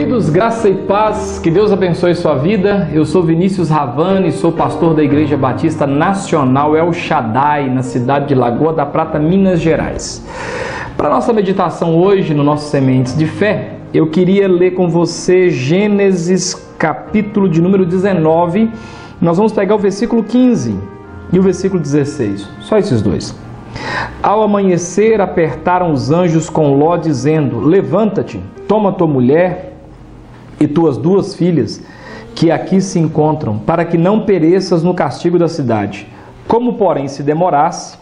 Queridos, graça e paz, que Deus abençoe sua vida. Eu sou Vinícius Ravani, sou pastor da Igreja Batista Nacional El Shaddai, na cidade de Lagoa da Prata, Minas Gerais. Para a nossa meditação hoje, no nosso Sementes de Fé, eu queria ler com você Gênesis capítulo de número 19, nós vamos pegar o versículo 15 e o versículo 16, só esses dois. Ao amanhecer apertaram os anjos com Ló, dizendo: levanta-te, toma tua mulher e tuas duas filhas, que aqui se encontram, para que não pereças no castigo da cidade. Como, porém, se demorasse,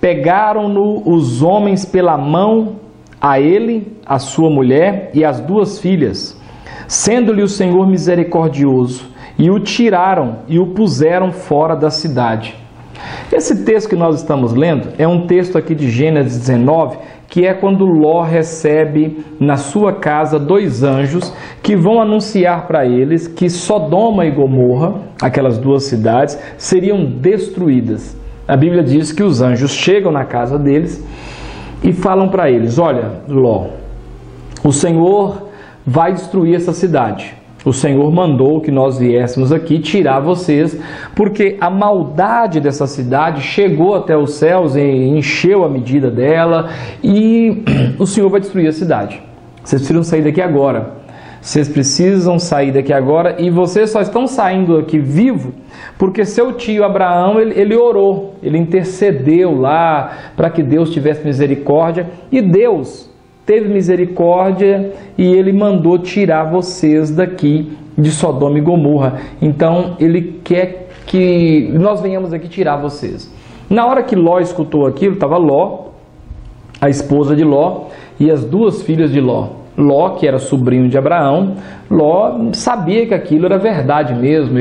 pegaram-no os homens pela mão, a ele, a sua mulher e as duas filhas, sendo-lhe o Senhor misericordioso, e o tiraram e o puseram fora da cidade. Esse texto que nós estamos lendo é um texto aqui de Gênesis 19, que é quando Ló recebe na sua casa dois anjos que vão anunciar para eles que Sodoma e Gomorra, aquelas duas cidades, seriam destruídas. A Bíblia diz que os anjos chegam na casa deles e falam para eles: olha, Ló, o Senhor vai destruir essa cidade. O Senhor mandou que nós viéssemos aqui tirar vocês, porque a maldade dessa cidade chegou até os céus e encheu a medida dela, e o Senhor vai destruir a cidade. Vocês precisam sair daqui agora. Vocês precisam sair daqui agora, e vocês só estão saindo aqui vivo porque seu tio Abraão, ele orou, ele intercedeu lá para que Deus tivesse misericórdia, e Deus teve misericórdia e ele mandou tirar vocês daqui de Sodoma e Gomorra. Então ele quer que nós venhamos aqui tirar vocês. Na hora que Ló escutou aquilo, estava Ló, a esposa de Ló e as duas filhas de Ló. Ló, que era sobrinho de Abraão, Ló sabia que aquilo era verdade mesmo.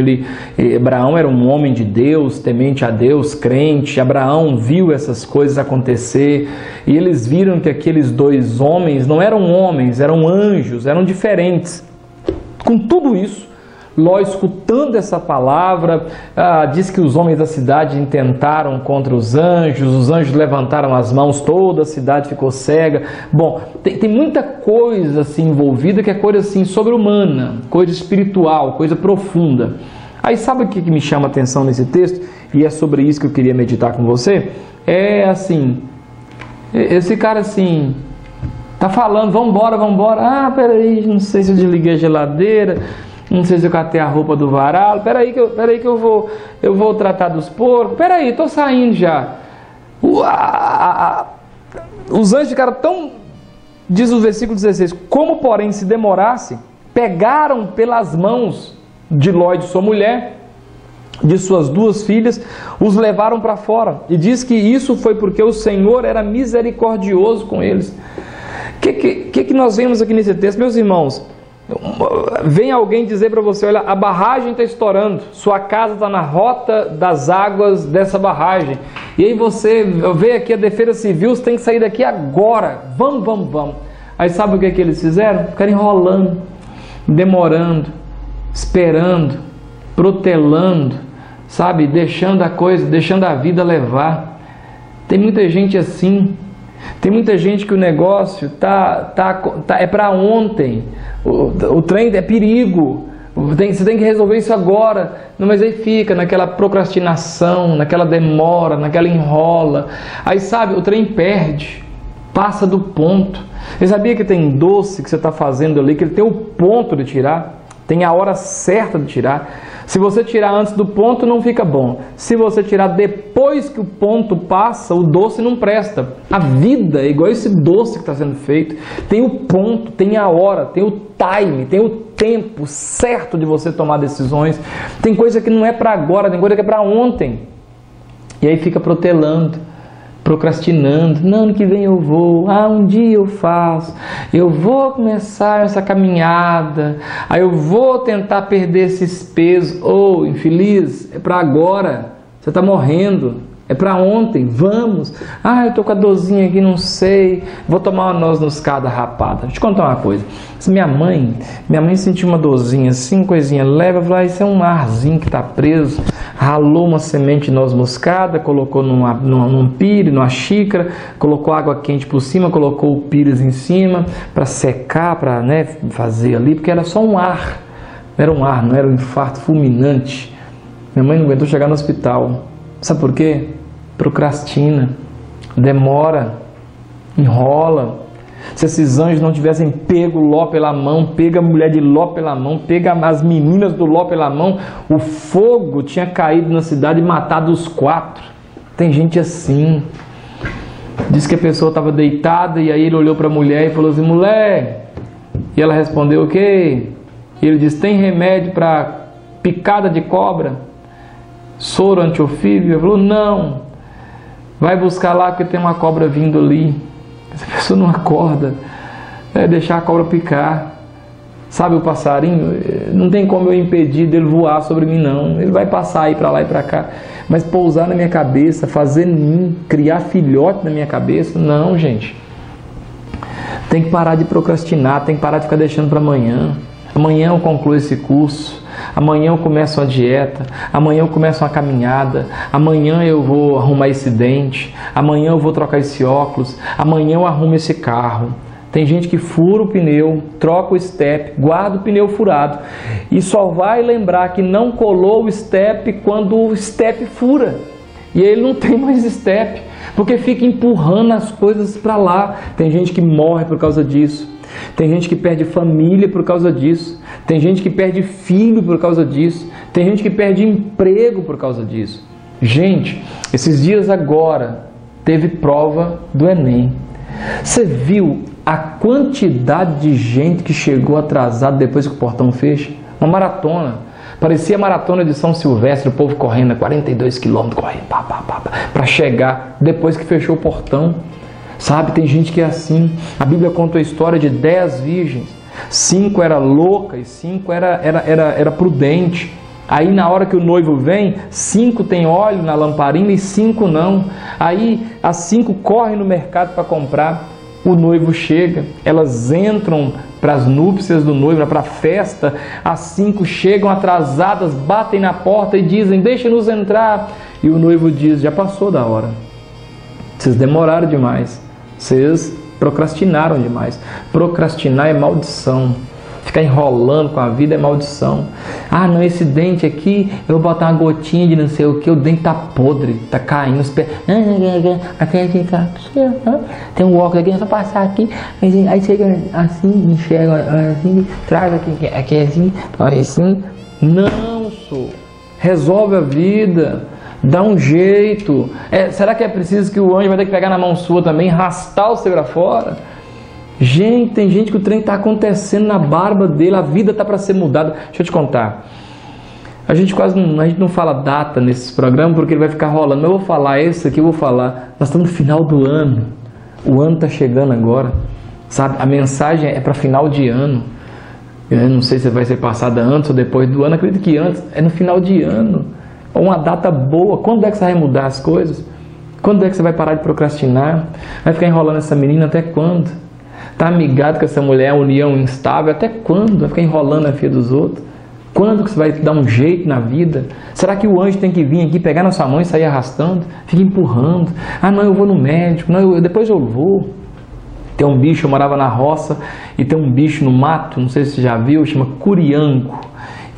Abraão era um homem de Deus, temente a Deus, crente. Abraão viu essas coisas acontecer, e eles viram que aqueles dois homens não eram homens, eram anjos, eram diferentes. Com tudo isso, Ló, escutando essa palavra, diz que os homens da cidade intentaram contra os anjos levantaram as mãos, toda a cidade ficou cega. Bom, tem muita coisa assim envolvida, que é coisa assim sobre-humana, coisa espiritual, coisa profunda. Aí sabe o que me chama a atenção nesse texto? E é sobre isso que eu queria meditar com você. É assim, esse cara assim... tá falando: vambora, vambora. Ah, peraí, não sei se eu desliguei a geladeira... não sei se eu catei a roupa do varal, peraí que eu vou tratar dos porcos, peraí, tô saindo já. Os anjos ficaram tão... Diz o versículo 16, como porém se demorasse, pegaram pelas mãos de Ló e de sua mulher, de suas duas filhas, os levaram para fora. E diz que isso foi porque o Senhor era misericordioso com eles. O que nós vemos aqui nesse texto, meus irmãos? Vem alguém dizer para você: olha, a barragem está estourando, sua casa está na rota das águas dessa barragem, e aí você vê aqui a defesa civil, você tem que sair daqui agora, vamos, vamos, vamos. Aí sabe o que é que eles fizeram? Ficaram enrolando, demorando, esperando, protelando, sabe, deixando a coisa, deixando a vida levar. Tem muita gente assim. Tem muita gente que o negócio é para ontem, o trem é perigo, você tem que resolver isso agora. Mas aí fica naquela procrastinação, naquela demora, naquela enrola. Aí sabe, o trem perde, passa do ponto. Você sabia que tem doce que você está fazendo ali, que ele tem o ponto de tirar? Tem a hora certa de tirar. Se você tirar antes do ponto, não fica bom. Se você tirar depois que o ponto passa, o doce não presta. A vida é igual esse doce que está sendo feito. Tem o ponto, tem a hora, tem o time, tem o tempo certo de você tomar decisões. Tem coisa que não é para agora, tem coisa que é para ontem. E aí fica protelando, procrastinando. Não, ano que vem eu vou, um dia eu faço, eu vou começar essa caminhada, aí eu vou tentar perder esses pesos. Ô, infeliz, é para agora, você está morrendo, é para ontem, vamos. Eu tô com a dorzinha aqui, não sei, vou tomar uma noz moscada rapada. Deixa eu contar uma coisa. Minha mãe sentiu uma dorzinha assim, coisinha leve, falou: isso é um arzinho que está preso. ralou uma semente de noz moscada, colocou num pires, numa xícara, colocou água quente por cima, colocou o pires em cima para secar, para fazer ali, porque era só um ar, não era um infarto fulminante. Minha mãe não aguentou chegar no hospital. Sabe por quê? Procrastina, demora, enrola. Se esses anjos não tivessem pego Ló pela mão, pega a mulher de Ló pela mão, pega as meninas do Ló pela mão, o fogo tinha caído na cidade e matado os 4. Tem gente assim. Diz que a pessoa estava deitada e aí ele olhou para a mulher e falou assim: mulher. E ela respondeu: o quê? E ele disse: tem remédio para picada de cobra? Soro antiofíbio? Ele falou: não. Vai buscar lá porque tem uma cobra vindo ali. Essa pessoa não acorda, é deixar a cobra picar. Sabe o passarinho? Não tem como eu impedir dele voar sobre mim, não. Ele vai passar aí para lá e para cá. Mas pousar na minha cabeça, fazer ninho, criar filhote na minha cabeça, não, gente. Tem que parar de procrastinar, tem que parar de ficar deixando para amanhã. Amanhã eu concluo esse curso, amanhã eu começo uma dieta, amanhã eu começo uma caminhada, amanhã eu vou arrumar esse dente, amanhã eu vou trocar esse óculos, amanhã eu arrumo esse carro. Tem gente que fura o pneu, troca o step, guarda o pneu furado e só vai lembrar que não colou o step quando o step fura. E ele não tem mais step, porque fica empurrando as coisas para lá. Tem gente que morre por causa disso. Tem gente que perde família por causa disso. Tem gente que perde filho por causa disso. Tem gente que perde emprego por causa disso. Gente, esses dias agora teve prova do Enem. Você viu a quantidade de gente que chegou atrasada depois que o portão fecha? Uma maratona. Parecia a maratona de São Silvestre, o povo correndo a 42 quilômetros, correndo, para chegar depois que fechou o portão. Sabe, tem gente que é assim. A Bíblia conta a história de 10 virgens. 5 era louca e 5 era prudente. Aí na hora que o noivo vem, 5 tem óleo na lamparina e 5 não. Aí as 5 correm no mercado para comprar. O noivo chega, elas entram para as núpcias do noivo, para a festa. As 5 chegam atrasadas, batem na porta e dizem: deixem-nos entrar. E o noivo diz: já passou da hora, vocês demoraram demais, vocês procrastinaram demais. Procrastinar é maldição. Ficar enrolando com a vida é maldição. Ah, não, esse dente aqui, eu vou botar uma gotinha de não sei o que, o dente tá podre, tá caindo os pés. Tem um óculos aqui, é só passar aqui, aí chega assim, enxerga assim, traz aqui, aqui assim, assim. Não, sou. Resolve a vida. Dá um jeito. Será que é preciso que o anjo vai ter que pegar na mão sua também, arrastar o seu para fora? Gente, tem gente que o trem está acontecendo na barba dele, a vida está para ser mudada. Deixa eu te contar. A gente não fala data nesses programas porque ele vai ficar rolando. Eu vou falar esse aqui, eu vou falar. Nós estamos no final do ano. O ano está chegando agora. Sabe? A mensagem é para final de ano. Eu não sei se vai ser passada antes ou depois do ano. Acredito que antes. É no final de ano. Uma data boa. Quando é que você vai mudar as coisas? Quando é que você vai parar de procrastinar? Vai ficar enrolando essa menina até quando? Tá amigado com essa mulher, união instável, até quando? Vai ficar enrolando a filha dos outros? Quando que você vai dar um jeito na vida? Será que o anjo tem que vir aqui, pegar na sua mão e sair arrastando? Fica empurrando. Ah, não, eu vou no médico. Não, depois eu vou. Tem um bicho, eu morava na roça, e tem um bicho no mato, não sei se você já viu, chama Curiango.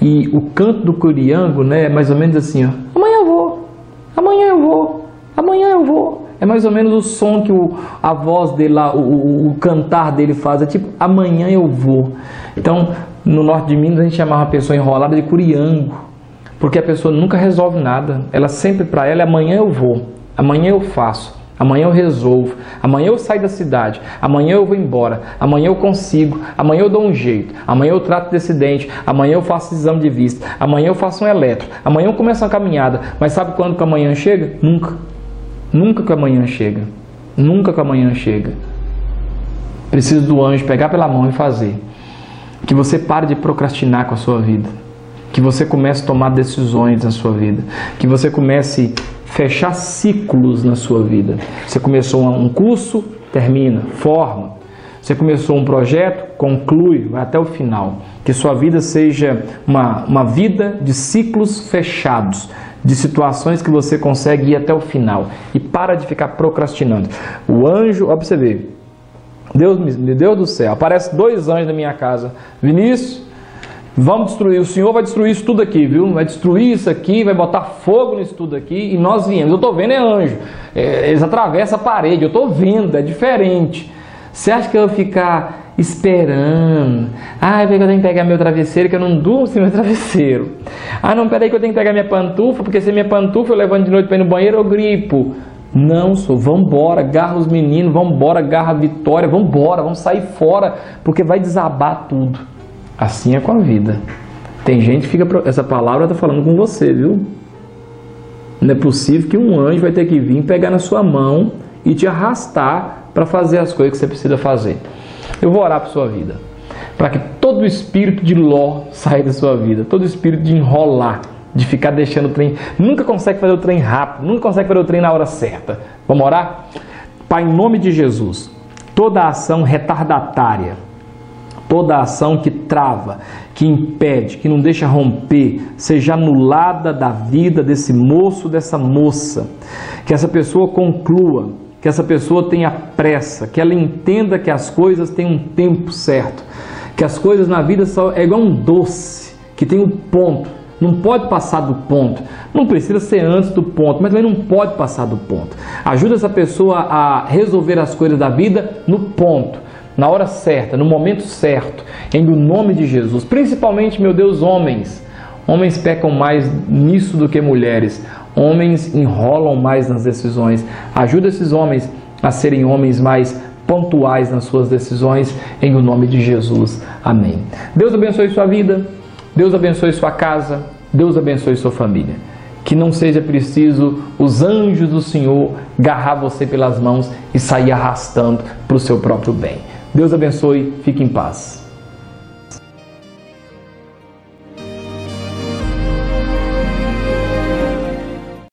E o canto do Curiango, é mais ou menos assim, ó. Amanhã eu vou, amanhã eu vou, amanhã eu vou. É mais ou menos o som que a voz dele lá, o cantar dele faz. É tipo, amanhã eu vou. Então, no norte de Minas, a gente chamava a pessoa enrolada de Curiango. Porque a pessoa nunca resolve nada. Ela sempre, para ela, é amanhã eu vou, amanhã eu faço, amanhã eu resolvo, amanhã eu saio da cidade, amanhã eu vou embora, amanhã eu consigo, amanhã eu dou um jeito, amanhã eu trato desse dente, amanhã eu faço exame de vista, amanhã eu faço um eletro, amanhã eu começo uma caminhada. Mas sabe quando que amanhã chega? Nunca. Nunca que amanhã chega. Nunca que amanhã chega. Preciso do anjo pegar pela mão e fazer. Que você pare de procrastinar com a sua vida. Que você comece a tomar decisões na sua vida. Que você comece fechar ciclos na sua vida. Você começou um curso, termina, forma. Você começou um projeto, conclui, vai até o final. Que sua vida seja uma vida de ciclos fechados, de situações que você consegue ir até o final e para de ficar procrastinando. O anjo, ó, pra você ver, Deus do céu, aparece dois anjos na minha casa. Vinícius, vamos destruir, o Senhor vai destruir isso tudo aqui, viu? Vai destruir isso aqui, vai botar fogo nisso tudo aqui. E nós viemos, eu estou vendo, é anjo. Eles atravessam a parede, eu estou vendo, é diferente. Você acha que eu vou ficar esperando? Ah, eu tenho que pegar meu travesseiro, que eu não durmo sem meu travesseiro. Ah, não, peraí que eu tenho que pegar minha pantufa, porque se minha pantufa eu levanto de noite para ir no banheiro, eu gripo. Não, sou, vambora, agarra os meninos, vambora, agarra a Vitória, vambora, vamos sair fora, porque vai desabar tudo. Assim é com a vida. Tem gente que fica, essa palavra está falando com você, viu? Não é possível que um anjo vai ter que vir pegar na sua mão e te arrastar para fazer as coisas que você precisa fazer. Eu vou orar por sua vida, para que todo o espírito de Ló saia da sua vida, todo o espírito de enrolar, de ficar deixando o trem, nunca consegue fazer o trem rápido, nunca consegue fazer o trem na hora certa. Vamos orar? Pai, em nome de Jesus, toda ação retardatária, toda ação que trava, que impede, que não deixa romper, seja anulada da vida desse moço, dessa moça, que essa pessoa conclua, que essa pessoa tenha pressa, que ela entenda que as coisas têm um tempo certo, que as coisas na vida só é igual um doce, que tem um ponto, não pode passar do ponto, não precisa ser antes do ponto, mas também não pode passar do ponto. Ajuda essa pessoa a resolver as coisas da vida no ponto, na hora certa, no momento certo, em nome de Jesus. Principalmente, meu Deus, homens. Homens pecam mais nisso do que mulheres. Homens enrolam mais nas decisões. Ajuda esses homens a serem homens mais pontuais nas suas decisões, em nome de Jesus. Amém. Deus abençoe sua vida, Deus abençoe sua casa, Deus abençoe sua família. Que não seja preciso os anjos do Senhor agarrar você pelas mãos e sair arrastando para o seu próprio bem. Deus abençoe, fique em paz.